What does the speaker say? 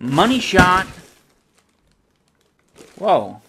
Money shot. Whoa.